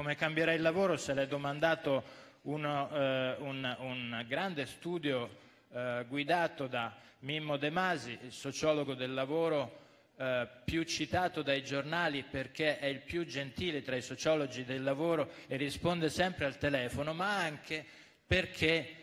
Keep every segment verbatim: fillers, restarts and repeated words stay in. come cambierà il lavoro se l'è domandato uno, eh, un, un grande studio eh, guidato da Mimmo De Masi, il sociologo del lavoro eh, più citato dai giornali perché è il più gentile tra i sociologi del lavoro e risponde sempre al telefono, ma anche perché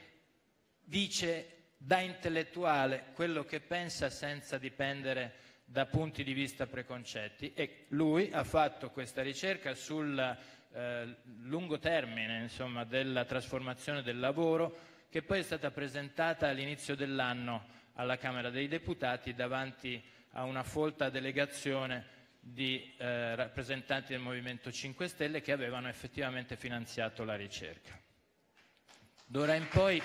dice da intellettuale quello che pensa senza dipendere da punti di vista preconcetti, e lui ha fatto questa ricerca sul eh, lungo termine, insomma, della trasformazione del lavoro, che poi è stata presentata all'inizio dell'anno alla Camera dei Deputati davanti a una folta delegazione di eh, rappresentanti del Movimento cinque Stelle che avevano effettivamente finanziato la ricerca. D'ora in poi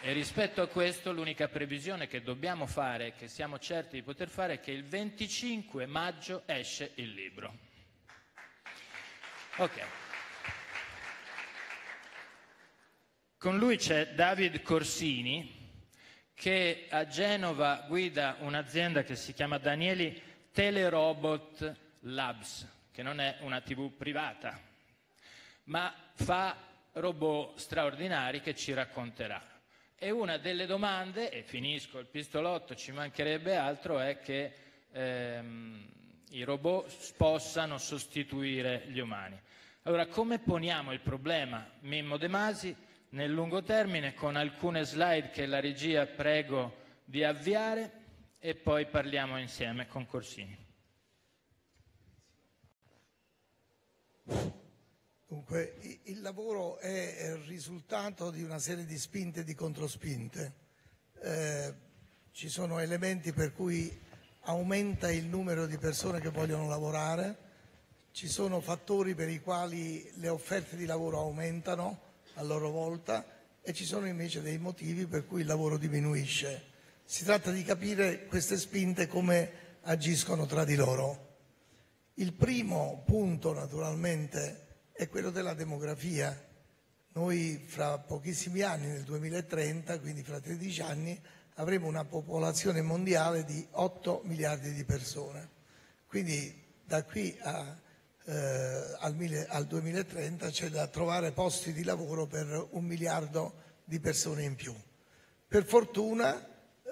E rispetto a questo l'unica previsione che dobbiamo fare, che siamo certi di poter fare, è che il venticinque maggio esce il libro. Ok. Con lui c'è David Corsini, che a Genova guida un'azienda che si chiama Danieli Telerobot Labs, che non è una tivù privata, ma fa robot straordinari che ci racconterà. E una delle domande, e finisco il pistolotto, ci mancherebbe altro, è che ehm, i robot possano sostituire gli umani. Allora, come poniamo il problema, Mimmo De Masi, nel lungo termine, con alcune slide che la regia prego di avviare e poi parliamo insieme con Corsini. Dunque, il lavoro è il risultato di una serie di spinte e di controspinte. Eh, ci sono elementi per cui aumenta il numero di persone che vogliono lavorare, ci sono fattori per i quali le offerte di lavoro aumentano a loro volta e ci sono invece dei motivi per cui il lavoro diminuisce. Si tratta di capire queste spinte come agiscono tra di loro. Il primo punto, naturalmente, è quello della demografia. Noi fra pochissimi anni, nel duemilatrenta, quindi fra tredici anni, avremo una popolazione mondiale di otto miliardi di persone. Quindi da qui a, eh, al, mille, al duemilatrenta c'è da trovare posti di lavoro per un miliardo di persone in più. Per fortuna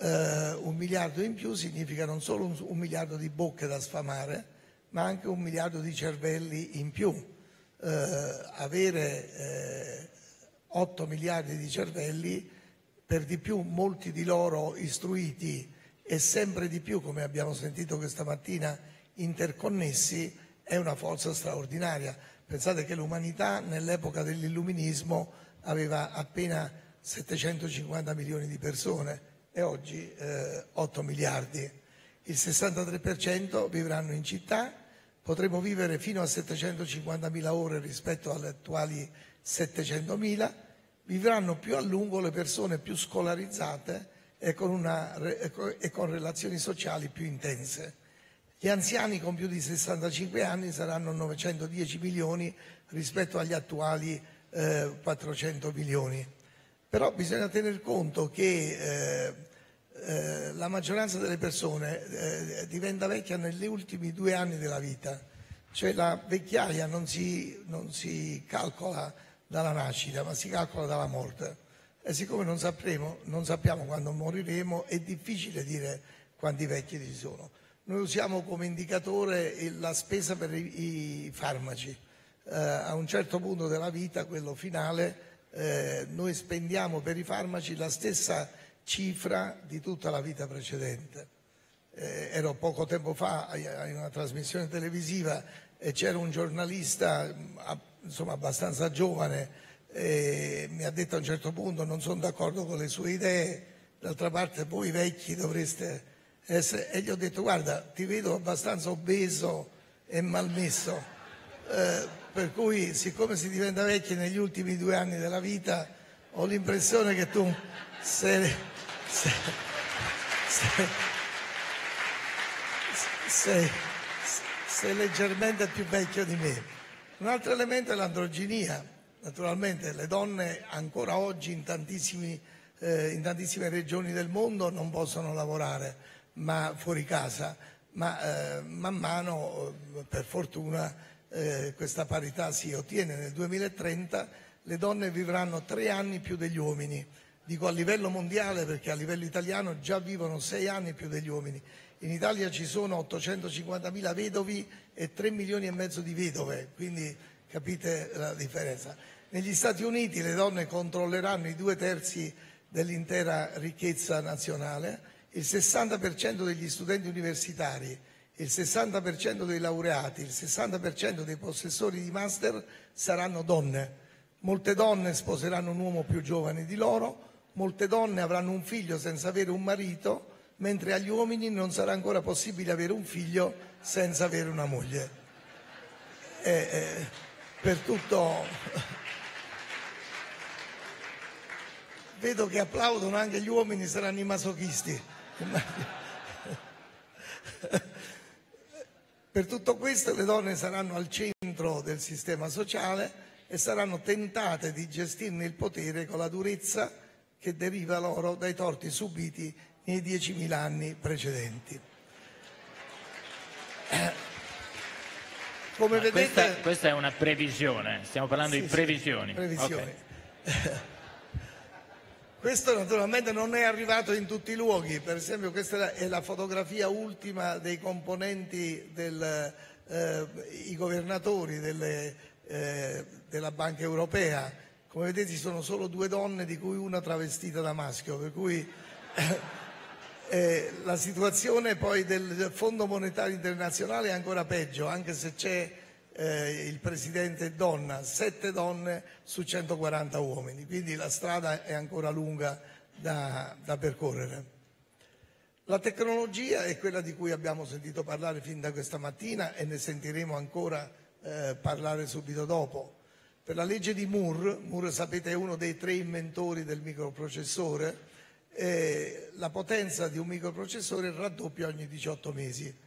eh, un miliardo in più significa non solo un, un miliardo di bocche da sfamare, ma anche un miliardo di cervelli in più. Eh, avere eh, otto miliardi di cervelli, per di più molti di loro istruiti e sempre di più, come abbiamo sentito questa mattina, interconnessi, è una forza straordinaria. Pensate che l'umanità nell'epoca dell'illuminismo aveva appena settecentocinquanta milioni di persone e oggi eh, otto miliardi. Il sessantatré per cento vivranno in città. Potremo vivere fino a settecentocinquantamila ore rispetto alle attuali settecentomila, vivranno più a lungo le persone più scolarizzate e con, una, e con relazioni sociali più intense. Gli anziani con più di sessantacinque anni saranno novecentodieci milioni rispetto agli attuali eh, quattrocento milioni. Però bisogna tener conto che eh, Eh, la maggioranza delle persone eh, diventa vecchia negli ultimi due anni della vita, cioè la vecchiaia non si, non si calcola dalla nascita ma si calcola dalla morte, e siccome non sapremo, non sappiamo quando moriremo, è difficile dire quanti vecchi ci sono. Noi usiamo come indicatore la spesa per i, i farmaci. Eh, a un certo punto della vita, quello finale, eh, noi spendiamo per i farmaci la stessa cifra di tutta la vita precedente. Eh, ero poco tempo fa in una trasmissione televisiva e c'era un giornalista, insomma, abbastanza giovane, e mi ha detto a un certo punto: non sono d'accordo con le sue idee, d'altra parte voi vecchi dovreste essere... E gli ho detto: guarda, ti vedo abbastanza obeso e malmesso, eh, per cui siccome si diventa vecchi negli ultimi due anni della vita, ho l'impressione che tu sei, sei, sei, sei, sei leggermente più vecchio di me. Un altro elemento è l'androginia. Naturalmente le donne ancora oggi in, tantissimi, eh, in tantissime regioni del mondo non possono lavorare, ma fuori casa. ma eh, man mano, per fortuna, eh, questa parità si ottiene. Nel duemilatrenta le donne vivranno tre anni più degli uomini, dico a livello mondiale perché a livello italiano già vivono sei anni più degli uomini. In Italia ci sono ottocentocinquantamila vedovi e tre milioni e mezzo di vedove, quindi capite la differenza. Negli Stati Uniti le donne controlleranno i due terzi dell'intera ricchezza nazionale, il sessanta per cento degli studenti universitari, il sessanta per cento dei laureati, il sessanta per cento dei possessori di master saranno donne. Molte donne sposeranno un uomo più giovane di loro, molte donne avranno un figlio senza avere un marito, mentre agli uomini non sarà ancora possibile avere un figlio senza avere una moglie. E, eh, per tutto... Vedo che applaudono anche gli uomini, saranno i masochisti. Per tutto questo le donne saranno al centro del sistema sociale e saranno tentate di gestirne il potere con la durezza che deriva loro dai torti subiti nei diecimila anni precedenti. Come vedete, questa, questa è una previsione, stiamo parlando sì, di previsioni. Sì, previsioni. Okay. Questo naturalmente non è arrivato in tutti i luoghi, per esempio questa è la fotografia ultima dei componenti dei eh, governatori delle, eh, della Banca Europea. Come vedete ci sono solo due donne, di cui una travestita da maschio, per cui eh, eh, la situazione poi del Fondo Monetario Internazionale è ancora peggio, anche se c'è Eh, il presidente donna, sette donne su centoquaranta uomini, quindi la strada è ancora lunga da, da percorrere. La tecnologia è quella di cui abbiamo sentito parlare fin da questa mattina e ne sentiremo ancora eh, parlare subito dopo. Per la legge di Moore, Moore sapete è uno dei tre inventori del microprocessore, eh, la potenza di un microprocessore raddoppia ogni diciotto mesi.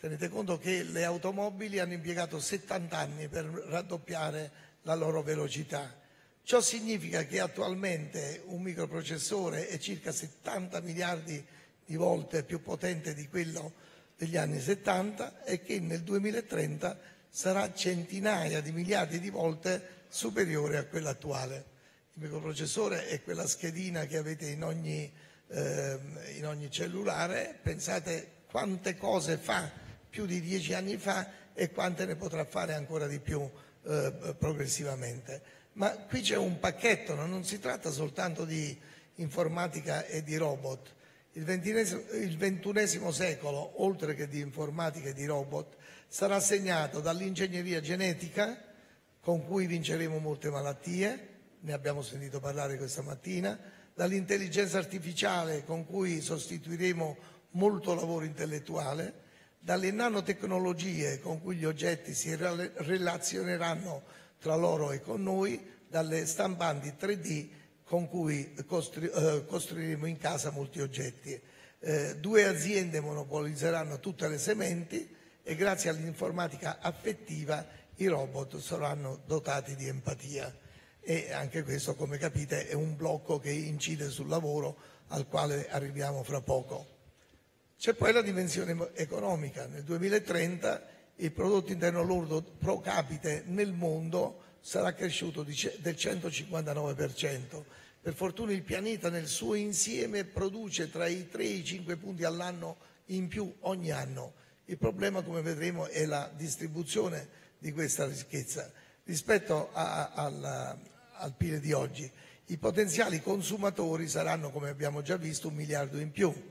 Tenete conto che le automobili hanno impiegato settanta anni per raddoppiare la loro velocità. Ciò significa che attualmente un microprocessore è circa settanta miliardi di volte più potente di quello degli anni settanta e che nel duemilatrenta sarà centinaia di miliardi di volte superiore a quello attuale. Il microprocessore è quella schedina che avete in ogni, eh, in ogni cellulare, pensate quante cose fa più di dieci anni fa e quante ne potrà fare ancora di più eh, progressivamente. Ma qui c'è un pacchetto, non si tratta soltanto di informatica e di robot. Il ventunesimo secolo, oltre che di informatica e di robot, sarà segnato dall'ingegneria genetica, con cui vinceremo molte malattie, ne abbiamo sentito parlare questa mattina, dall'intelligenza artificiale, con cui sostituiremo molto lavoro intellettuale, dalle nanotecnologie con cui gli oggetti si relazioneranno tra loro e con noi, dalle stampanti tre D con cui costru- eh, costruiremo in casa molti oggetti. Eh, due aziende monopolizzeranno tutte le sementi e grazie all'informatica affettiva i robot saranno dotati di empatia. E anche questo, come capite, è un blocco che incide sul lavoro, al quale arriviamo fra poco. C'è poi la dimensione economica. Nel duemilatrenta il prodotto interno lordo pro capite nel mondo sarà cresciuto del centocinquantanove per cento. Per fortuna il pianeta nel suo insieme produce tra i tre e i cinque punti all'anno in più ogni anno. Il problema, come vedremo, è la distribuzione di questa ricchezza. Rispetto a, a, al, al P I L di oggi, i potenziali consumatori saranno, come abbiamo già visto, un miliardo in più.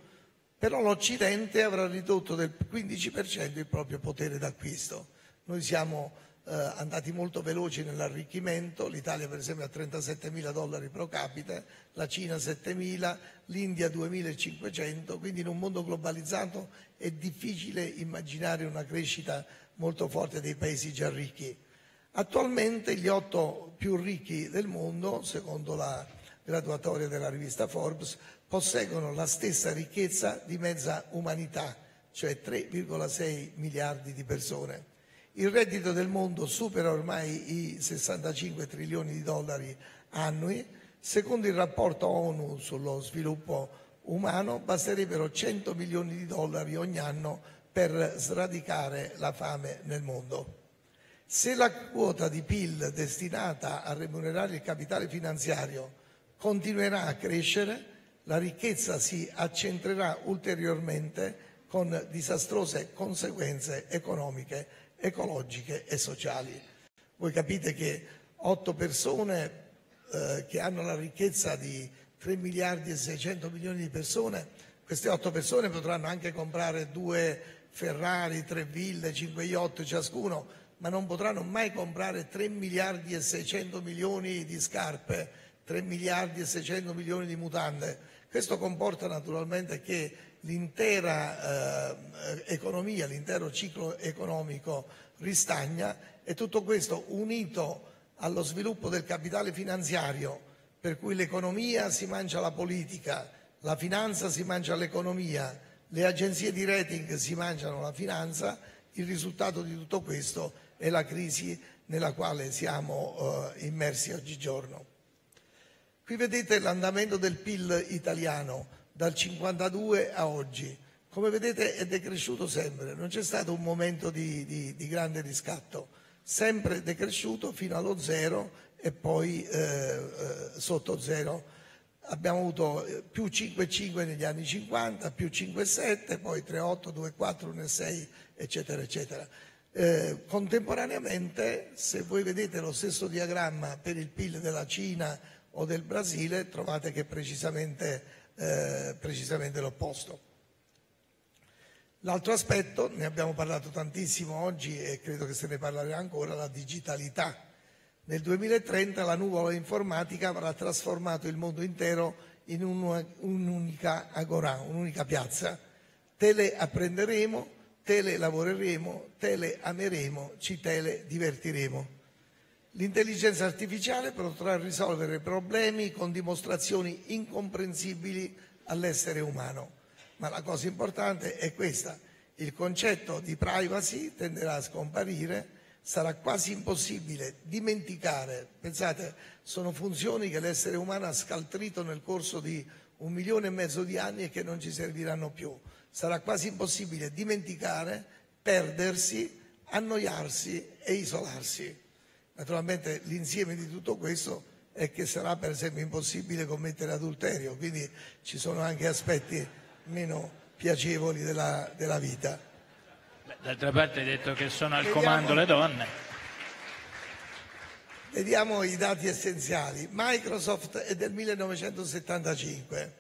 Però l'Occidente avrà ridotto del quindici per cento il proprio potere d'acquisto. Noi siamo eh, andati molto veloci nell'arricchimento, l'Italia per esempio ha trentasettemila dollari pro capite, la Cina settemila, l'India duemilacinquecento, quindi in un mondo globalizzato è difficile immaginare una crescita molto forte dei paesi già ricchi. Attualmente gli otto più ricchi del mondo, secondo la graduatoria della rivista Forbes, posseggono la stessa ricchezza di mezza umanità, cioè tre virgola sei miliardi di persone. Il reddito del mondo supera ormai i sessantacinque trilioni di dollari annui. Secondo il rapporto ONU sullo sviluppo umano basterebbero cento milioni di dollari ogni anno per sradicare la fame nel mondo. Se la quota di P I L destinata a remunerare il capitale finanziario continuerà a crescere, la ricchezza si accentrerà ulteriormente con disastrose conseguenze economiche, ecologiche e sociali. Voi capite che otto persone eh, che hanno la ricchezza di tre miliardi e seicento milioni di persone, queste otto persone potranno anche comprare due Ferrari, tre ville, cinque yacht ciascuno, ma non potranno mai comprare tre miliardi e seicento milioni di scarpe, tre miliardi e seicento milioni di mutande. Questo comporta naturalmente che l'intera eh, economia, l'intero ciclo economico ristagna, e tutto questo unito allo sviluppo del capitale finanziario, per cui l'economia si mangia la politica, la finanza si mangia l'economia, le agenzie di rating si mangiano la finanza. Il risultato di tutto questo è la crisi nella quale siamo eh, immersi oggigiorno. Qui vedete l'andamento del P I L italiano dal cinquantadue a oggi. Come vedete è decresciuto sempre, non c'è stato un momento di, di, di grande riscatto, sempre decresciuto fino allo zero e poi eh, eh, sotto zero. Abbiamo avuto più cinque virgola cinque negli anni cinquanta, più cinque virgola sette, poi tre virgola otto, due virgola quattro, uno virgola sei, eccetera, eccetera. Eh, contemporaneamente, se voi vedete lo stesso diagramma per il P I L della Cina o del Brasile, trovate che è precisamente, eh, precisamente l'opposto. L'altro aspetto, ne abbiamo parlato tantissimo oggi e credo che se ne parlerà ancora, la digitalità. Nel duemilatrenta la nuvola informatica avrà trasformato il mondo intero in un'unica agorà, un'unica piazza. Teleapprenderemo, telelavoreremo, teleameremo, ci teledivertiremo. L'intelligenza artificiale potrà risolvere problemi con dimostrazioni incomprensibili all'essere umano. Ma la cosa importante è questa: il concetto di privacy tenderà a scomparire. Sarà quasi impossibile dimenticare, pensate, sono funzioni che l'essere umano ha scaltrito nel corso di un milione e mezzo di anni e che non ci serviranno più. Sarà quasi impossibile dimenticare, perdersi, annoiarsi e isolarsi. Naturalmente l'insieme di tutto questo è che sarà per esempio impossibile commettere adulterio, quindi ci sono anche aspetti meno piacevoli della, della vita. D'altra parte hai detto che sono al vediamo, comando le donne. Vediamo i dati essenziali. Microsoft è del millenovecentosettantacinque,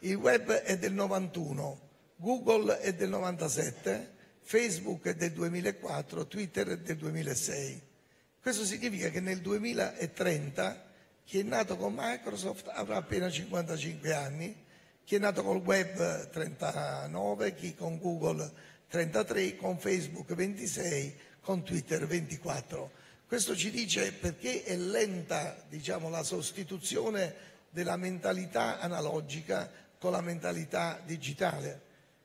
il web è del novantuno, Google è del novantasette, Facebook è del duemilaquattro, Twitter è del duemilasei. Questo significa che nel duemilatrenta chi è nato con Microsoft avrà appena cinquantacinque anni, chi è nato col web trentanove, chi con Google trentatré, con Facebook ventisei, con Twitter ventiquattro. Questo ci dice perché è lenta, diciamo, la sostituzione della mentalità analogica con la mentalità digitale.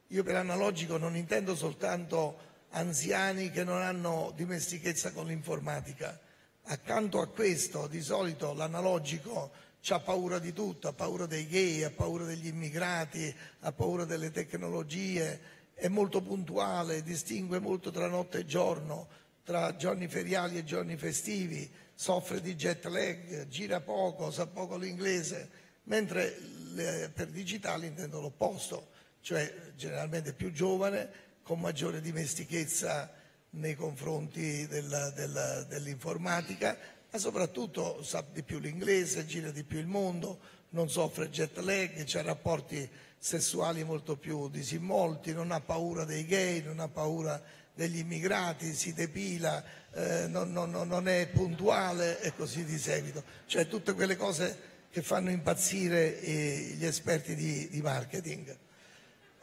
Io per analogico non intendo soltanto anziani che non hanno dimestichezza con l'informatica. Accanto a questo, di solito l'analogico ha paura di tutto, ha paura dei gay, ha paura degli immigrati, ha paura delle tecnologie, è molto puntuale, distingue molto tra notte e giorno, tra giorni feriali e giorni festivi, soffre di jet lag, gira poco, sa poco l'inglese, mentre le, per digitale intendo l'opposto, cioè generalmente più giovane, con maggiore dimestichezza nei confronti del, del, dell'informatica, ma soprattutto sa di più l'inglese, gira di più il mondo, non soffre jet lag, c'ha rapporti sessuali molto più disinvolti, non ha paura dei gay, non ha paura degli immigrati, si depila, eh, non, non, non è puntuale e così di seguito. Cioè tutte quelle cose che fanno impazzire eh, gli esperti di, di marketing.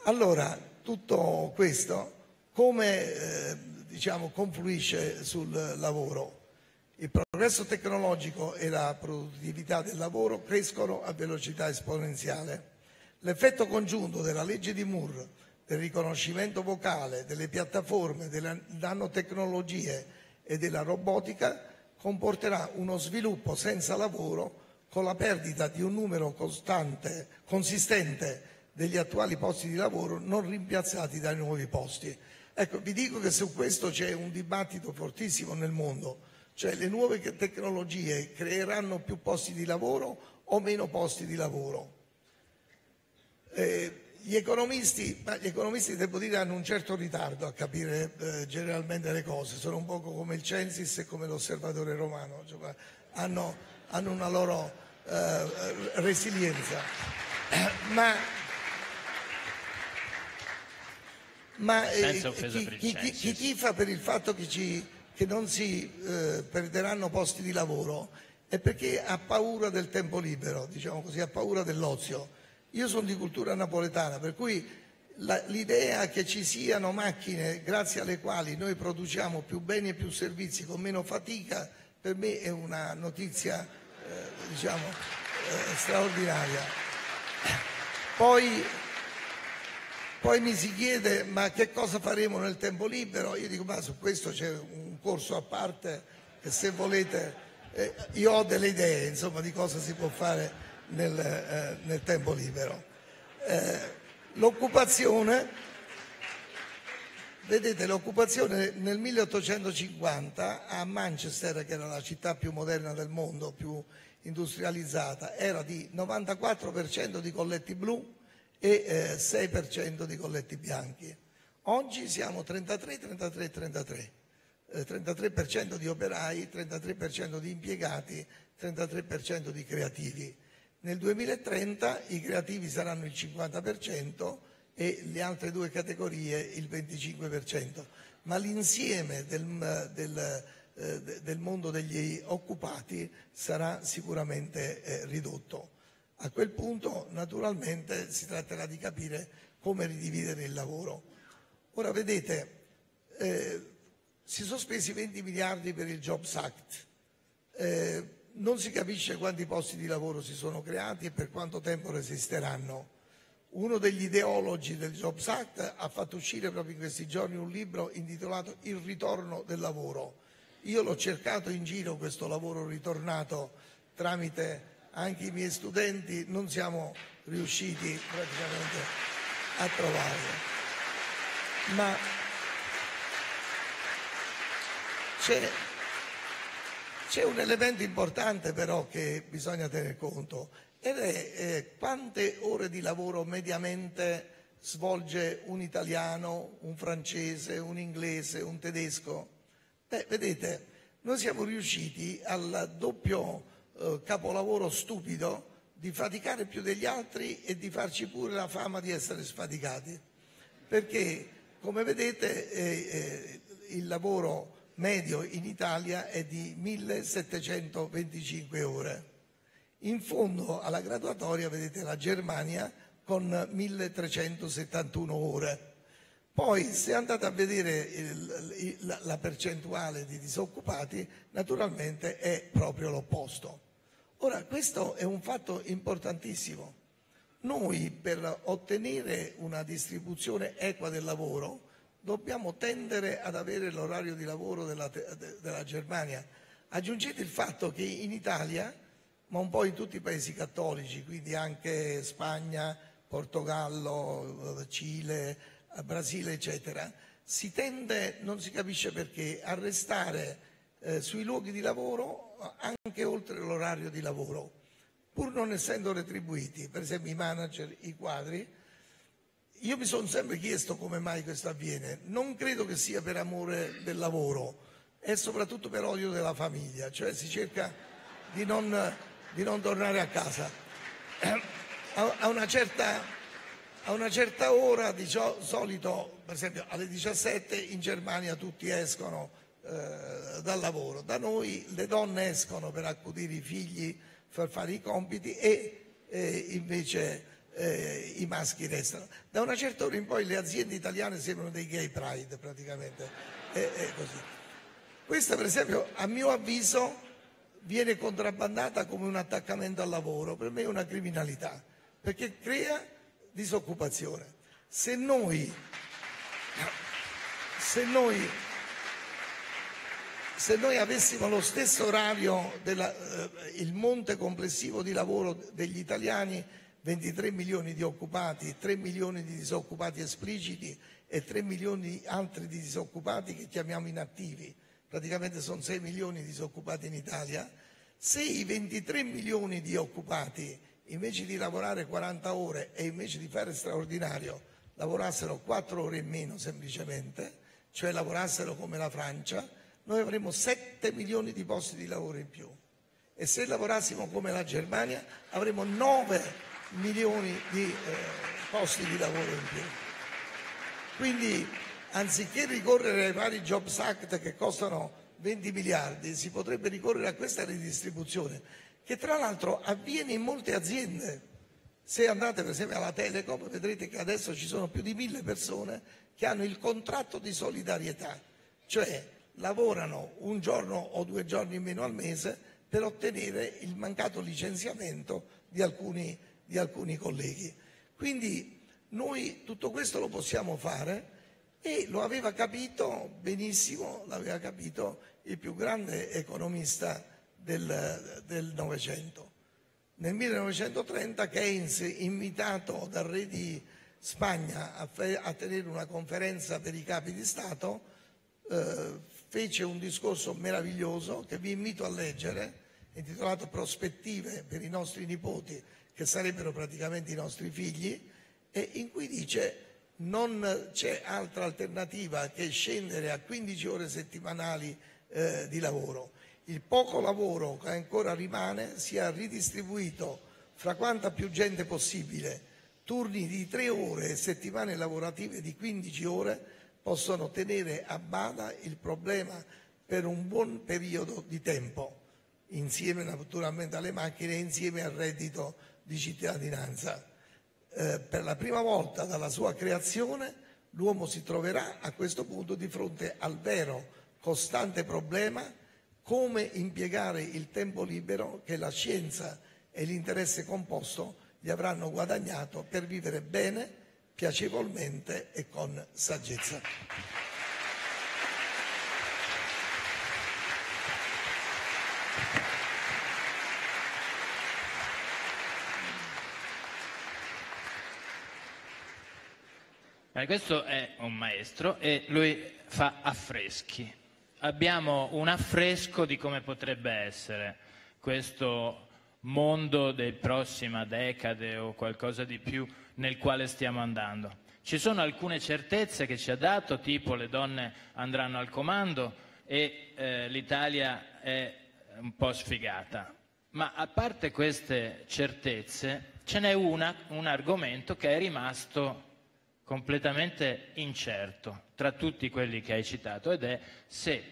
Allora, tutto questo come eh, diciamo, confluisce sul lavoro? Il progresso tecnologico e la produttività del lavoro crescono a velocità esponenziale. L'effetto congiunto della legge di Moore, del riconoscimento vocale, delle piattaforme, delle nanotecnologie e della robotica comporterà uno sviluppo senza lavoro, con la perdita di un numero costante, consistente degli attuali posti di lavoro non rimpiazzati dai nuovi posti. Ecco, vi dico che su questo c'è un dibattito fortissimo nel mondo, cioè le nuove tecnologie creeranno più posti di lavoro o meno posti di lavoro. Eh, gli economisti, ma gli economisti devo dire hanno un certo ritardo a capire eh, generalmente le cose, sono un poco come il Censis e come l'Osservatore Romano, cioè, hanno, hanno una loro eh, resilienza. Ma... Ma eh, chi, chi, chi, chi tifa per il fatto che, ci, che non si eh, perderanno posti di lavoro è perché ha paura del tempo libero, diciamo così, ha paura dell'ozio. Io sono di cultura napoletana, per cui l'idea che ci siano macchine grazie alle quali noi produciamo più beni e più servizi con meno fatica, per me è una notizia eh, diciamo, eh, straordinaria. Poi, Poi mi si chiede ma che cosa faremo nel tempo libero, io dico ma su questo c'è un corso a parte e se volete eh, io ho delle idee insomma di cosa si può fare nel, eh, nel tempo libero. Eh, l'occupazione, vedete l'occupazione nel milleottocentocinquanta a Manchester, che era la città più moderna del mondo, più industrializzata, era di novantaquattro per cento di colletti blu e eh, sei per cento di colletti bianchi. Oggi siamo trentatré, trentatré, trentatré, eh, trentatré per cento di operai, trentatré per cento di impiegati, trentatré per cento di creativi. Nel duemilatrenta i creativi saranno il cinquanta per cento e le altre due categorie il venticinque per cento, ma l'insieme del, del, eh, del mondo degli occupati sarà sicuramente eh, ridotto. A quel punto naturalmente si tratterà di capire come ridividere il lavoro. Ora vedete, eh, si sono spesi venti miliardi per il Jobs Act, eh, non si capisce quanti posti di lavoro si sono creati e per quanto tempo resisteranno. Uno degli ideologi del Jobs Act ha fatto uscire proprio in questi giorni un libro intitolato Il ritorno del lavoro. Io l'ho cercato in giro questo lavoro ritornato tramite... anche i miei studenti, non siamo riusciti praticamente a trovarlo. Ma c'è, c'è un elemento importante però che bisogna tener conto, ed è eh, quante ore di lavoro mediamente svolge un italiano, un francese, un inglese, un tedesco. Beh, vedete, noi siamo riusciti al doppio capolavoro stupido di faticare più degli altri e di farci pure la fama di essere sfaticati, perché come vedete eh, eh, il lavoro medio in Italia è di millesettecentoventicinque ore, in fondo alla graduatoria vedete la Germania con milletrecentosettantuno ore. Poi se andate a vedere il, il, la percentuale di disoccupati, naturalmente è proprio l'opposto. Ora, questo è un fatto importantissimo. Noi per ottenere una distribuzione equa del lavoro dobbiamo tendere ad avere l'orario di lavoro della, de, della Germania. Aggiungete il fatto che in Italia, ma un po' in tutti i paesi cattolici, quindi anche Spagna, Portogallo, Cile, Brasile eccetera, si tende, non si capisce perché, a restare eh, sui luoghi di lavoro anche oltre l'orario di lavoro, pur non essendo retribuiti, per esempio i manager, i quadri. Io mi sono sempre chiesto come mai questo avviene, non credo che sia per amore del lavoro, è soprattutto per odio della famiglia, cioè si cerca di non, di non tornare a casa. A una certa... A una certa ora, di solito, per esempio alle diciassette in Germania tutti escono eh, dal lavoro, da noi le donne escono per accudire i figli, far fare i compiti e eh, invece eh, i maschi restano. Da una certa ora in poi le aziende italiane sembrano dei gay pride praticamente, è, è così. Questa per esempio a mio avviso viene contrabbandata come un attaccamento al lavoro, per me è una criminalità, perché crea disoccupazione. Se noi, se noi, se noi avessimo lo stesso orario, della, eh, il monte complessivo di lavoro degli italiani, ventitré milioni di occupati, tre milioni di disoccupati espliciti e tre milioni altri di disoccupati che chiamiamo inattivi, praticamente sono sei milioni di disoccupati in Italia, se i ventitré milioni di occupati invece di lavorare quaranta ore e invece di fare straordinario lavorassero quattro ore in meno semplicemente, cioè lavorassero come la Francia, noi avremmo sette milioni di posti di lavoro in più, e se lavorassimo come la Germania avremmo nove milioni di eh, posti di lavoro in più. Quindi anziché ricorrere ai vari Jobs Act che costano venti miliardi, si potrebbe ricorrere a questa ridistribuzione che tra l'altro avviene in molte aziende. Se andate per esempio alla Telecom vedrete che adesso ci sono più di mille persone che hanno il contratto di solidarietà, cioè lavorano un giorno o due giorni in meno al mese per ottenere il mancato licenziamento di alcuni, di alcuni colleghi. Quindi noi tutto questo lo possiamo fare, e lo aveva capito benissimo, l'aveva capito il più grande economista del Novecento. Nel millenovecentotrenta Keynes, invitato dal re di Spagna a, a tenere una conferenza per i capi di Stato, eh, fece un discorso meraviglioso che vi invito a leggere, intitolato Prospettive per i nostri nipoti, che sarebbero praticamente i nostri figli, e in cui dice: non c'è altra alternativa che scendere a quindici ore settimanali eh, di lavoro. Il poco lavoro che ancora rimane sia ridistribuito fra quanta più gente possibile. Turni di tre ore e settimane lavorative di quindici ore possono tenere a bada il problema per un buon periodo di tempo, insieme naturalmente alle macchine e insieme al reddito di cittadinanza. Eh, per la prima volta dalla sua creazione l'uomo si troverà a questo punto di fronte al vero, costante problema: come impiegare il tempo libero che la scienza e l'interesse composto gli avranno guadagnato per vivere bene, piacevolmente e con saggezza. Questo è un maestro e lui fa affreschi. Abbiamo un affresco di come potrebbe essere questo mondo della prossima decade o qualcosa di più nel quale stiamo andando. Ci sono alcune certezze che ci ha dato, tipo le donne andranno al comando e eh, l'Italia è un po' sfigata. Ma a parte queste certezze ce n'è una, un argomento che è rimasto completamente incerto tra tutti quelli che hai citato, ed è se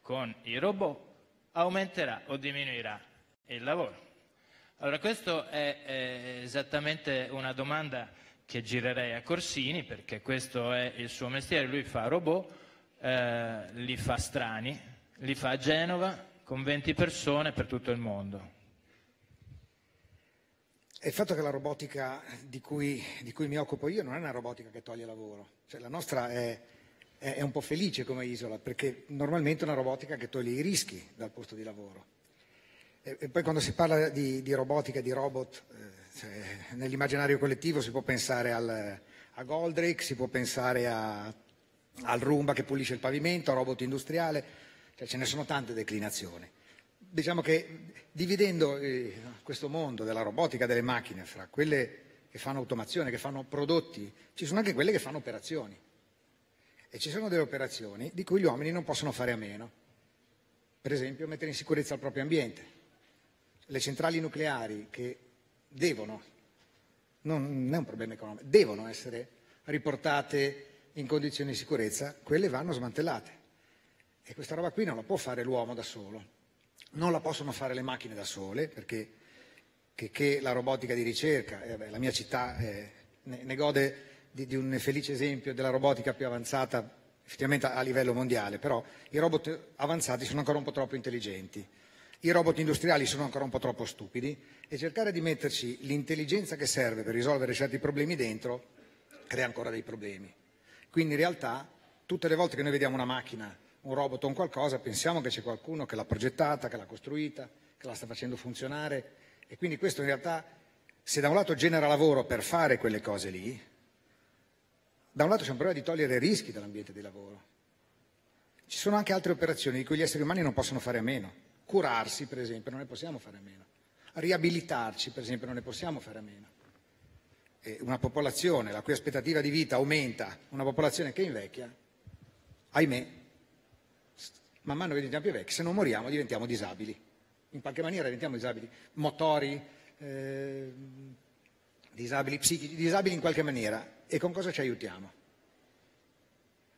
con i robot aumenterà o diminuirà il lavoro. Allora, questa è, è esattamente una domanda che girerei a Corsini, perché questo è il suo mestiere. Lui fa robot, eh, li fa strani, li fa a Genova con venti persone per tutto il mondo. Il fatto che la robotica di cui, di cui mi occupo io non è una robotica che toglie lavoro, cioè la nostra è, è, è un po' felice come isola, perché normalmente è una robotica che toglie i rischi dal posto di lavoro. E, e poi quando si parla di, di robotica, di robot, eh, cioè, nell'immaginario collettivo si può pensare al, a Goldrake, si può pensare a, al Roomba che pulisce il pavimento, al robot industriale, cioè, ce ne sono tante declinazioni. Diciamo che dividendo eh, questo mondo della robotica, delle macchine, fra quelle che fanno automazione, che fanno prodotti, ci sono anche quelle che fanno operazioni. E ci sono delle operazioni di cui gli uomini non possono fare a meno. Per esempio, mettere in sicurezza il proprio ambiente. Le centrali nucleari che devono, non è un problema economico, devono essere riportate in condizioni di sicurezza, quelle vanno smantellate. E questa roba qui non la può fare l'uomo da solo. Non la possono fare le macchine da sole, perché che, che la robotica di ricerca, eh, beh, la mia città eh, ne, ne gode di, di un felice esempio della robotica più avanzata effettivamente a, a livello mondiale, però i robot avanzati sono ancora un po' troppo intelligenti, i robot industriali sono ancora un po' troppo stupidi, e cercare di metterci l'intelligenza che serve per risolvere certi problemi dentro crea ancora dei problemi. Quindi in realtà tutte le volte che noi vediamo una macchina, un robot o un qualcosa, pensiamo che c'è qualcuno che l'ha progettata, che l'ha costruita, che la sta facendo funzionare, e quindi questo in realtà, se da un lato genera lavoro per fare quelle cose lì, Da un lato c'è un problema di togliere rischi dall'ambiente di lavoro. Ci sono anche altre operazioni di cui gli esseri umani non possono fare a meno. Curarsi, per esempio, non ne possiamo fare a meno. Riabilitarci, per esempio, non ne possiamo fare a meno. E una popolazione la cui aspettativa di vita aumenta, una popolazione che invecchia, ahimè, man mano che diventiamo più vecchi, se non moriamo diventiamo disabili. In qualche maniera diventiamo disabili motori, eh, disabili psichici, disabili in qualche maniera. E con cosa ci aiutiamo?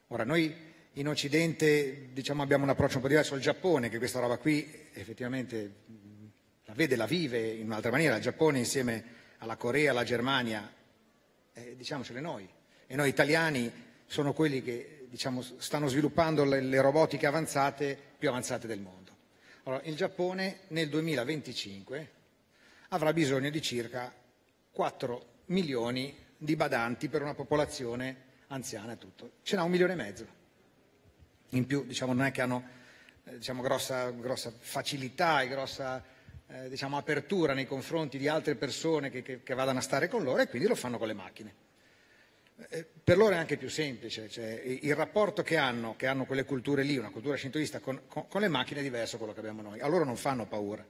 Ora, noi in Occidente, diciamo, abbiamo un approccio un po' diverso al Giappone, che questa roba qui effettivamente la vede, la vive in un'altra maniera. Il Giappone insieme alla Corea, alla Germania, eh, diciamocele noi. E noi italiani sono quelli che, diciamo, stanno sviluppando le, le robotiche avanzate, più avanzate del mondo. Allora, il Giappone nel duemilaventicinque avrà bisogno di circa quattro milioni di badanti per una popolazione anziana e tutto. Ce n'ha un milione e mezzo. In più, diciamo, non è che hanno, eh, diciamo, grossa, grossa facilità e grossa, eh, diciamo, apertura nei confronti di altre persone che, che, che vadano a stare con loro, e quindi lo fanno con le macchine. Eh, per loro è anche più semplice, cioè, il rapporto che hanno, che hanno quelle culture lì, una cultura shintoista, con, con, con le macchine è diverso da quello che abbiamo noi. A loro non fanno paura.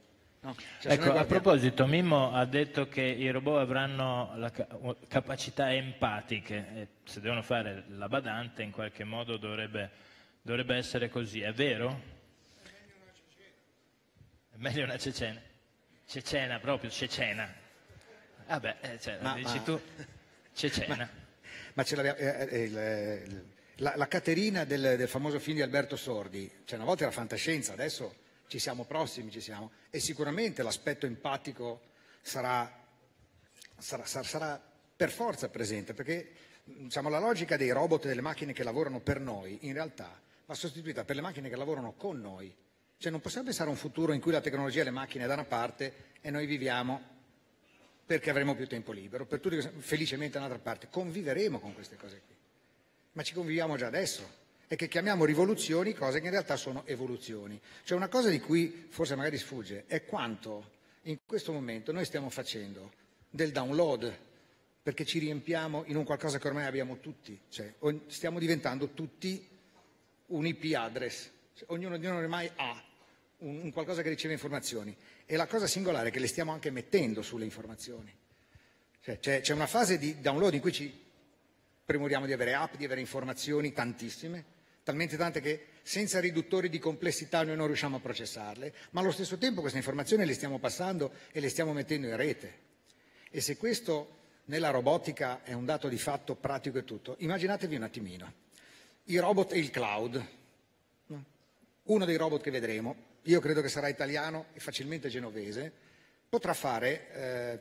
No? Cioè, ecco, a proposito, Mimmo ha detto che i robot avranno la ca capacità empatiche, e se devono fare la badante in qualche modo dovrebbe... Dovrebbe essere così, è vero? È meglio una cecena. Cecena, proprio, cecena. Vabbè, ah cioè, ma, dici ma, tu, cecena. Ma, ma ce l'abbiamo, eh, eh, la, la Caterina del, del famoso film di Alberto Sordi, cioè una volta era fantascienza, adesso ci siamo prossimi, ci siamo. E sicuramente l'aspetto empatico sarà, sarà, sarà, sarà per forza presente, perché, diciamo, la logica dei robot e delle macchine che lavorano per noi, in realtà, va sostituita per le macchine che lavorano con noi. Cioè non possiamo pensare a un futuro in cui la tecnologia e le macchine da una parte e noi viviamo perché avremo più tempo libero, per tutti felicemente dall'altra parte. Conviveremo con queste cose qui, ma ci conviviamo già adesso, e che chiamiamo rivoluzioni cose che in realtà sono evoluzioni. Cioè una cosa di cui forse magari sfugge è quanto in questo momento noi stiamo facendo del download, perché ci riempiamo in un qualcosa che ormai abbiamo tutti, cioè stiamo diventando tutti un I P address, cioè, ognuno di noi ormai ha un, un qualcosa che riceve informazioni, e la cosa singolare è che le stiamo anche mettendo sulle informazioni. Cioè, c'è una fase di download in cui ci premuriamo di avere app, di avere informazioni tantissime, talmente tante che senza riduttori di complessità noi non riusciamo a processarle, ma allo stesso tempo queste informazioni le stiamo passando e le stiamo mettendo in rete. E se questo nella robotica è un dato di fatto pratico e tutto, immaginatevi un attimino i robot e il cloud. Uno dei robot che vedremo, io credo che sarà italiano e facilmente genovese, potrà fare eh,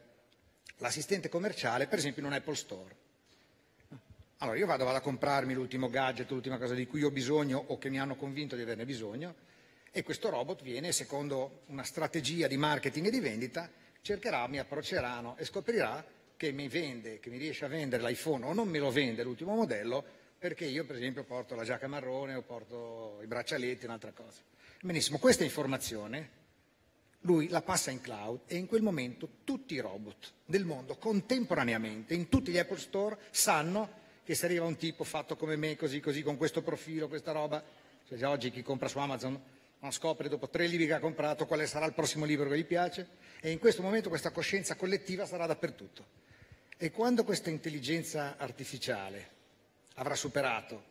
l'assistente commerciale, per esempio, in un Apple Store. Allora io vado, vado a comprarmi l'ultimo gadget, l'ultima cosa di cui ho bisogno o che mi hanno convinto di averne bisogno, e questo robot viene, secondo una strategia di marketing e di vendita, cercherà, mi approccerà, no, e scoprirà che mi vende, che mi riesce a vendere l'iPhone o non me lo vende l'ultimo modello, perché io per esempio porto la giacca marrone o porto i braccialetti, un'altra cosa. Benissimo, questa informazione lui la passa in cloud, e in quel momento tutti i robot del mondo contemporaneamente in tutti gli Apple Store sanno che se arriva un tipo fatto come me, così così, con questo profilo, questa roba, cioè già oggi chi compra su Amazon non scopre dopo tre libri che ha comprato quale sarà il prossimo libro che gli piace, e in questo momento questa coscienza collettiva sarà dappertutto. E quando questa intelligenza artificiale avrà superato,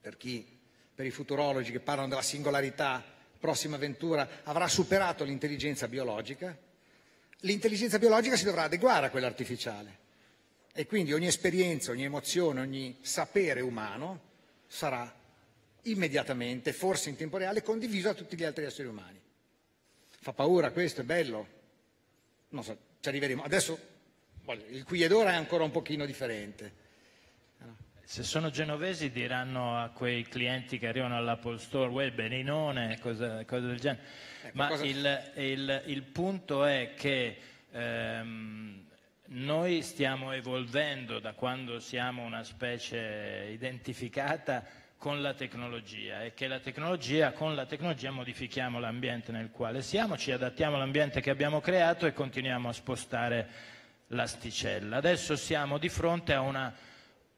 per chi, per i futurologi che parlano della singolarità, prossima avventura, avrà superato l'intelligenza biologica, l'intelligenza biologica si dovrà adeguare a quella artificiale. E quindi ogni esperienza, ogni emozione, ogni sapere umano sarà immediatamente, forse in tempo reale, condiviso a tutti gli altri esseri umani. Fa paura questo, è bello? Non so, ci arriveremo. Adesso il qui ed ora è ancora un pochino differente. Se sono genovesi diranno a quei clienti che arrivano all'Apple Store, well, beninone, cose del genere. Eh, Ma cosa... il, il, il punto è che ehm, noi stiamo evolvendo da quando siamo una specie identificata con la tecnologia, e che la tecnologia, con la tecnologia modifichiamo l'ambiente nel quale siamo, ci adattiamo all'ambiente che abbiamo creato e continuiamo a spostare l'asticella. Adesso siamo di fronte a una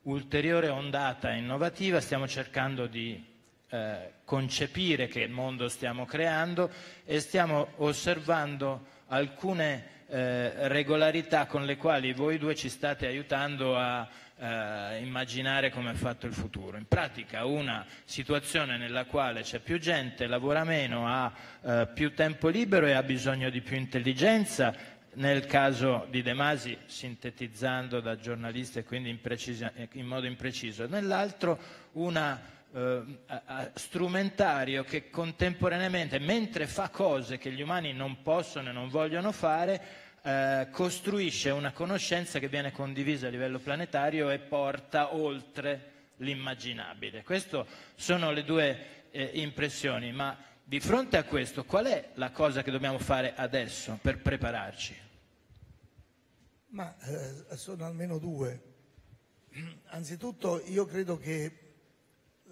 ulteriore ondata innovativa, stiamo cercando di eh, concepire che mondo stiamo creando e stiamo osservando alcune eh, regolarità con le quali voi due ci state aiutando a eh, immaginare come è fatto il futuro. In pratica una situazione nella quale c'è più gente, lavora meno, ha eh, più tempo libero e ha bisogno di più intelligenza. Nel caso di De Masi, sintetizzando da giornalista e quindi in, precisa, in modo impreciso, nell'altro un eh, strumentario che contemporaneamente, mentre fa cose che gli umani non possono e non vogliono fare, eh, costruisce una conoscenza che viene condivisa a livello planetario e porta oltre l'immaginabile. Queste sono le due eh, impressioni, ma di fronte a questo qual è la cosa che dobbiamo fare adesso per prepararci? Ma eh, sono almeno due. Anzitutto io credo che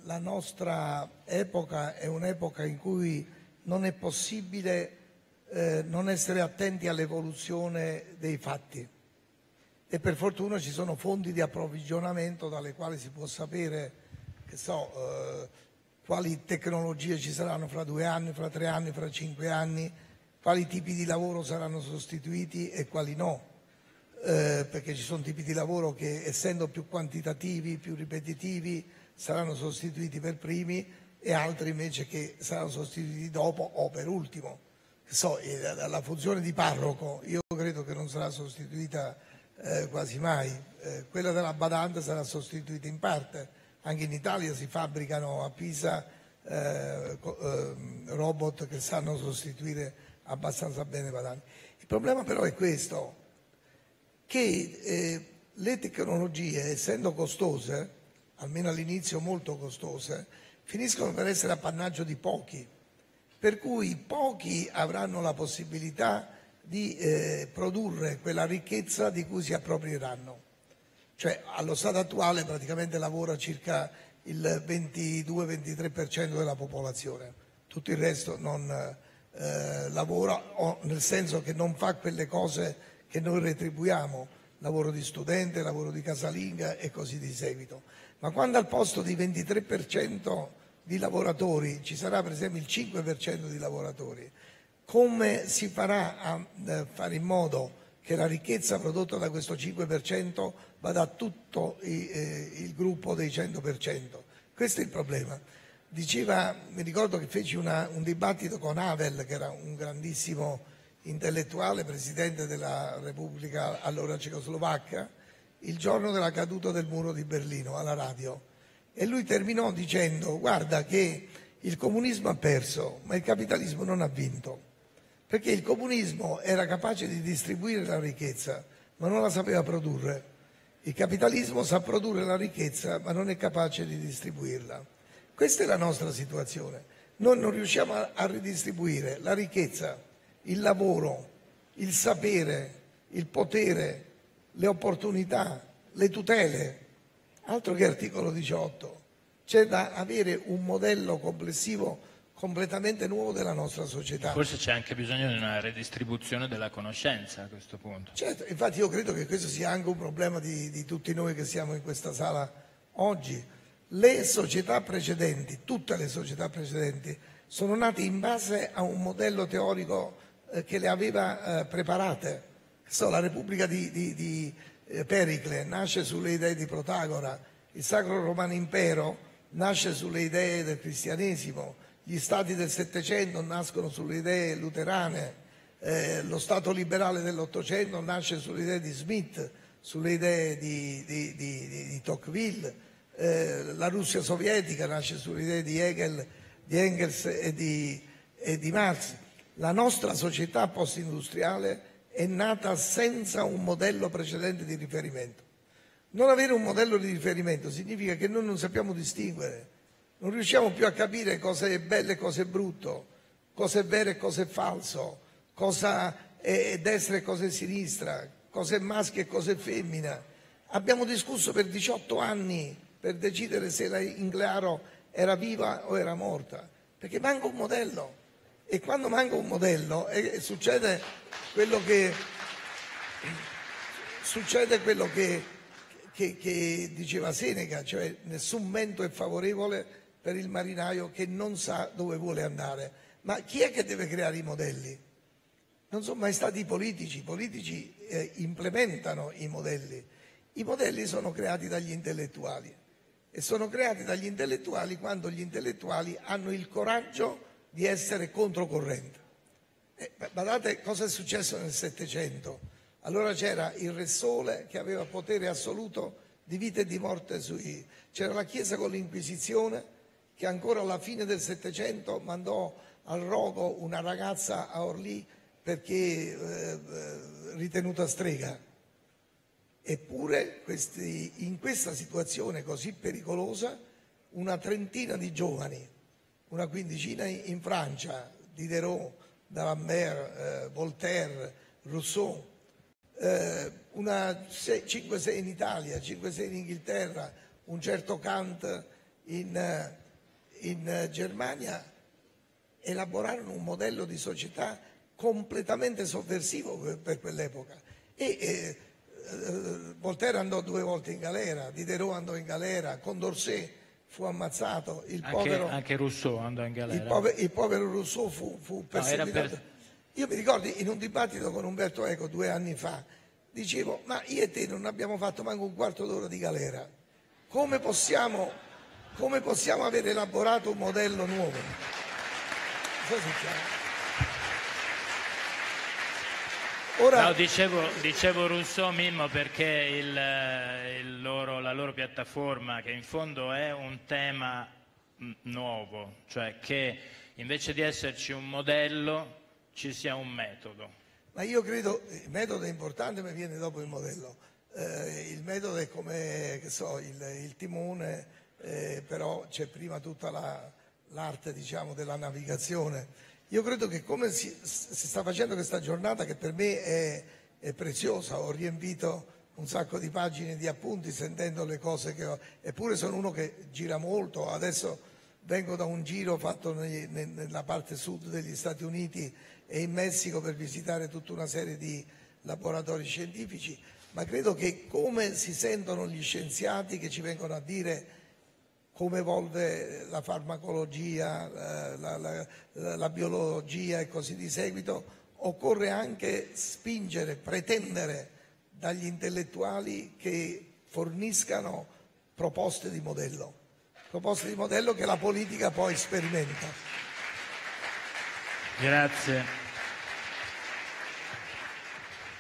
la nostra epoca è un'epoca in cui non è possibile eh, non essere attenti all'evoluzione dei fatti, e per fortuna ci sono fonti di approvvigionamento dalle quali si può sapere, che so, eh, quali tecnologie ci saranno fra due anni, fra tre anni, fra cinque anni, quali tipi di lavoro saranno sostituiti e quali no, eh, perché ci sono tipi di lavoro che, essendo più quantitativi, più ripetitivi, saranno sostituiti per primi e altri invece che saranno sostituiti dopo o per ultimo. So, la funzione di parroco io credo che non sarà sostituita eh, quasi mai, eh, quella della badante sarà sostituita in parte. Anche in Italia si fabbricano a Pisa eh, eh, robot che sanno sostituire abbastanza bene i badanti. Il problema però è questo, che eh, le tecnologie, essendo costose, almeno all'inizio molto costose, finiscono per essere appannaggio di pochi, per cui pochi avranno la possibilità di eh, produrre quella ricchezza di cui si approprieranno. Cioè, allo stato attuale praticamente lavora circa il ventidue ventitré per cento della popolazione, tutto il resto non eh, lavora, o nel senso che non fa quelle cose che noi retribuiamo, lavoro di studente, lavoro di casalinga e così di seguito. Ma quando al posto di ventitré per cento di lavoratori ci sarà per esempio il cinque per cento di lavoratori, come si farà a eh, fare in modo che la ricchezza prodotta da questo cinque per cento vada a tutto i, eh, il gruppo dei cento per cento. Questo è il problema. Diceva, mi ricordo che feci una, un dibattito con Havel, che era un grandissimo intellettuale, presidente della Repubblica allora Cecoslovacca, il giorno della caduta del muro di Berlino, alla radio. E lui terminò dicendo, guarda che il comunismo ha perso, ma il capitalismo non ha vinto. Perché il comunismo era capace di distribuire la ricchezza, ma non la sapeva produrre. Il capitalismo sa produrre la ricchezza, ma non è capace di distribuirla. Questa è la nostra situazione. Noi non riusciamo a ridistribuire la ricchezza, il lavoro, il sapere, il potere, le opportunità, le tutele. Altro che articolo diciotto. C'è da avere un modello complessivo completamente nuovo della nostra società. Forse c'è anche bisogno di una redistribuzione della conoscenza a questo punto. Certo, infatti io credo che questo sia anche un problema di, di tutti noi che siamo in questa sala oggi. Le società precedenti, tutte le società precedenti, sono nate in base a un modello teorico eh, che le aveva eh, preparate. So, la Repubblica di, di, di eh, Pericle nasce sulle idee di Protagora, il Sacro Romano Impero nasce sulle idee del cristianesimo, gli stati del Settecento nascono sulle idee luterane, eh, lo Stato liberale dell'Ottocento nasce sulle idee di Smith, sulle idee di, di, di, di Tocqueville, eh, la Russia sovietica nasce sulle idee di Hegel, di Engels e di, e di Marx. La nostra società post-industriale è nata senza un modello precedente di riferimento. Non avere un modello di riferimento significa che noi non sappiamo distinguere. Non riusciamo più a capire cosa è bello e cosa è brutto, cosa è vero e cosa è falso, cosa è destra e cosa è sinistra, cosa è maschio e cosa è femmina. Abbiamo discusso per diciotto anni per decidere se la Inglearo era viva o era morta, perché manca un modello. E quando manca un modello eh, succede quello che, succede quello che, che, che diceva Seneca, cioè nessun vento è favorevole per il marinaio che non sa dove vuole andare. Ma chi è che deve creare i modelli? Non sono mai stati i politici, i politici eh, implementano i modelli. I modelli sono creati dagli intellettuali e sono creati dagli intellettuali quando gli intellettuali hanno il coraggio di essere controcorrente. E, badate cosa è successo nel Settecento. Allora c'era il Re Sole che aveva potere assoluto di vita e di morte sui... C'era la Chiesa con l'Inquisizione che ancora alla fine del Settecento mandò al rogo una ragazza a Orlì perché eh, ritenuta strega. Eppure questi, in questa situazione così pericolosa una trentina di giovani, una quindicina in Francia, Diderot, D'Alembert, eh, Voltaire, Rousseau, cinque sei in Italia, cinque sei in Inghilterra, un certo Kant in, in Germania, elaborarono un modello di società completamente sovversivo per, per quell'epoca. E, e eh, Voltaire andò due volte in galera, Diderot andò in galera, Condorcet fu ammazzato, il povero, anche, anche Rousseau andò in galera. Il, pover, il povero Rousseau fu, fu perseguitato. No, io mi ricordo in un dibattito con Umberto Eco due anni fa, dicevo, ma io e te non abbiamo fatto manco un quarto d'ora di galera, come possiamo, come possiamo aver elaborato un modello nuovo? Ora... No, dicevo, dicevo Rousseau, Mimmo, perché il, il loro, la loro piattaforma, che in fondo è un tema nuovo, cioè che invece di esserci un modello ci sia un metodo. Ma io credo, il metodo è importante, ma viene dopo il modello. Eh, il metodo è come, che so, il, il timone, eh, però c'è prima tutta la, l'arte, diciamo, della navigazione. Io credo che come si, si sta facendo questa giornata, che per me è, è preziosa, ho riempito un sacco di pagine di appunti sentendo le cose che ho, eppure sono uno che gira molto, adesso... Vengo da un giro fatto nei, nella parte sud degli Stati Uniti e in Messico per visitare tutta una serie di laboratori scientifici, ma credo che come si sentono gli scienziati che ci vengono a dire come evolve la farmacologia, la, la, la, la biologia e così di seguito, occorre anche spingere, pretendere dagli intellettuali che forniscano proposte di modello. Proposte di modello che la politica poi sperimenta. Grazie.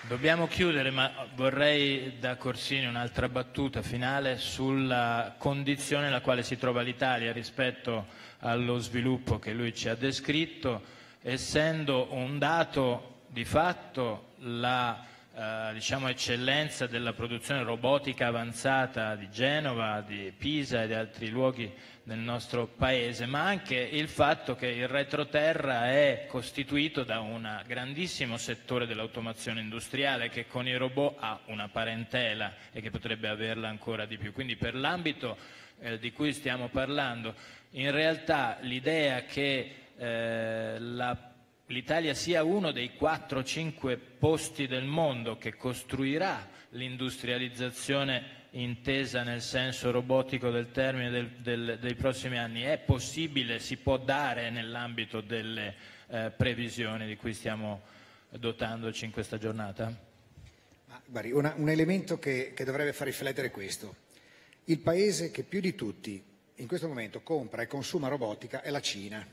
Dobbiamo chiudere, ma vorrei da Corsini un'altra battuta finale sulla condizione nella quale si trova l'Italia rispetto allo sviluppo che lui ci ha descritto, essendo un dato di fatto la Eh, diciamo eccellenza della produzione robotica avanzata di Genova, di Pisa e di altri luoghi del nostro paese, ma anche il fatto che il retroterra è costituito da un grandissimo settore dell'automazione industriale che con i robot ha una parentela e che potrebbe averla ancora di più. Quindi per l'ambito eh, di cui stiamo parlando, in realtà l'idea che eh, la l'Italia sia uno dei quattro cinque posti del mondo che costruirà l'industrializzazione intesa nel senso robotico del termine del, del, dei prossimi anni, è possibile, si può dare nell'ambito delle eh, previsioni di cui stiamo dotandoci in questa giornata? Ma, guardi, una, un elemento che, che dovrebbe far riflettere è questo. Il paese che più di tutti in questo momento compra e consuma robotica è la Cina,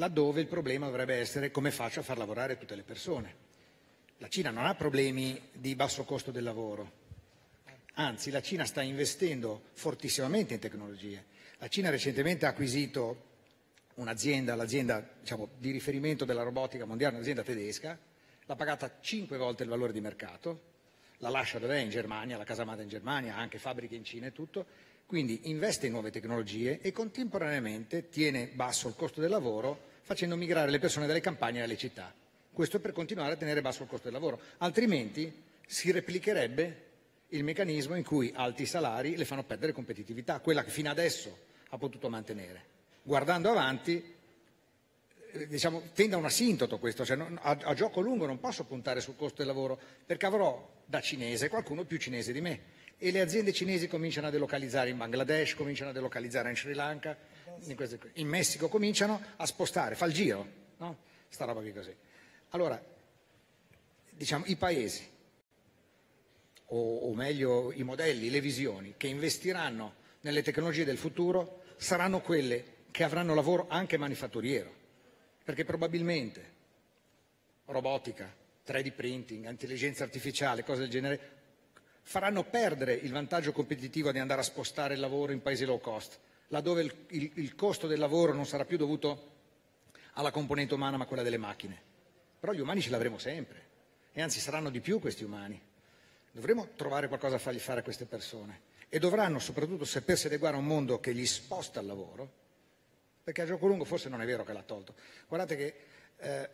laddove il problema dovrebbe essere come faccio a far lavorare tutte le persone. La Cina non ha problemi di basso costo del lavoro, anzi la Cina sta investendo fortissimamente in tecnologie. La Cina recentemente ha acquisito un'azienda, l'azienda diciamo, di riferimento della robotica mondiale, un'azienda tedesca, l'ha pagata cinque volte il valore di mercato, la lascia dov'è? In Germania, la casa madre in Germania, ha anche fabbriche in Cina e tutto. Quindi investe in nuove tecnologie e contemporaneamente tiene basso il costo del lavoro facendo migrare le persone dalle campagne alle città. Questo per continuare a tenere basso il costo del lavoro, altrimenti si replicherebbe il meccanismo in cui alti salari le fanno perdere competitività, quella che fino adesso ha potuto mantenere. Guardando avanti, diciamo, tende a un asintoto questo, cioè a, a gioco lungo non posso puntare sul costo del lavoro perché avrò da cinese qualcuno più cinese di me. e le aziende cinesi cominciano a delocalizzare in Bangladesh, cominciano a delocalizzare in Sri Lanca, in, queste, in Messico, cominciano a spostare, fa il giro, no? Sta roba qui così. Allora, diciamo, i paesi, o, o meglio i modelli, le visioni, che investiranno nelle tecnologie del futuro saranno quelle che avranno lavoro anche manifatturiero, perché probabilmente robotica, tre D printing, intelligenza artificiale, cose del genere, faranno perdere il vantaggio competitivo di andare a spostare il lavoro in paesi low cost, laddove il, il, il costo del lavoro non sarà più dovuto alla componente umana ma a quella delle macchine. Però gli umani ce l'avremo sempre, e anzi saranno di più questi umani. Dovremo trovare qualcosa a fargli fare a queste persone, e dovranno soprattutto sapersi adeguare a un mondo che gli sposta il lavoro, perché a gioco lungo forse non è vero che l'ha tolto. Guardate che eh,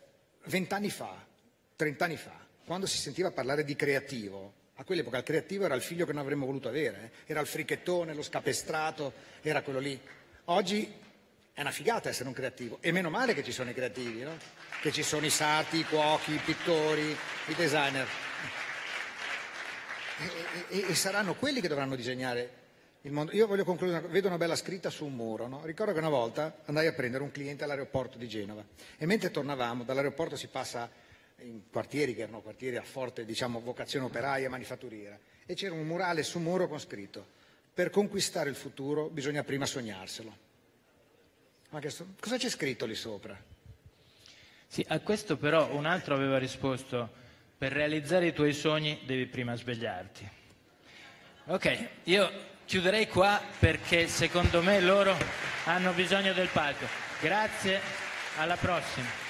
vent'anni fa, trent'anni fa, quando si sentiva parlare di creativo, a quell'epoca il creativo era il figlio che non avremmo voluto avere, eh? Era il frichettone, lo scapestrato, era quello lì. Oggi è una figata essere un creativo, e meno male che ci sono i creativi, no? Che ci sono i sarti, i cuochi, i pittori, i designer. E, e, e saranno quelli che dovranno disegnare il mondo. Io voglio concludere, una, vedo una bella scritta su un muro, no? Ricordo che una volta andai a prendere un cliente all'aeroporto di Genova, e mentre tornavamo dall'aeroporto si passa in quartieri che erano quartieri a forte, diciamo, vocazione operaia e manifatturiera, e c'era un murale su un muro con scritto: per conquistare il futuro bisogna prima sognarselo. Ma che so, cosa c'è scritto lì sopra? Sì, a questo però un altro aveva risposto: per realizzare i tuoi sogni devi prima svegliarti. Ok, io chiuderei qua perché secondo me loro hanno bisogno del palco. Grazie, alla prossima.